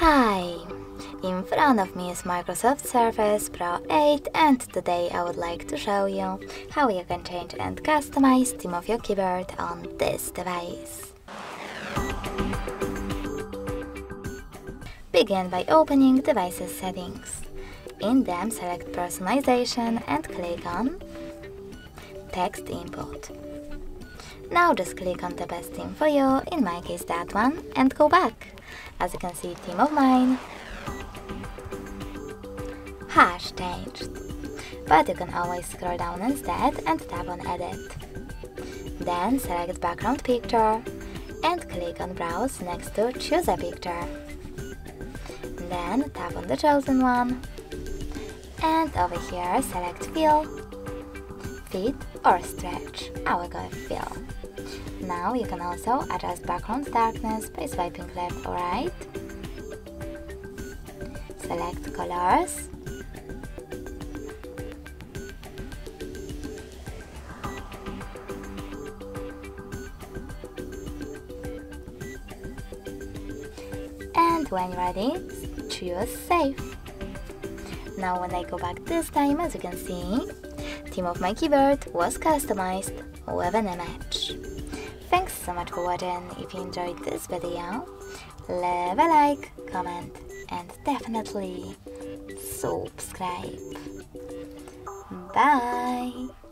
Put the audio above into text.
Hi! In front of me is Microsoft Surface Pro 8 and today I would like to show you how you can change and customize the theme of your keyboard on this device. Begin by opening Devices Settings. In them select Personalization and click on Text Input. Now just click on the best theme for you, in my case that one, and go back. As you can see, theme of mine has changed. But you can always scroll down instead and tap on Edit. Then select Background Picture and click on Browse next to Choose a Picture. Then tap on the chosen one. And over here select Fill, Fit or Stretch. I will go with Fill. Now you can also adjust background darkness by swiping left or right. Select colors. And when ready, choose Save. Now when I go back this time, as you can see, the theme of my keyboard was customized with an image. Thanks so much for watching. If you enjoyed this video, leave a like, comment and definitely subscribe. Bye!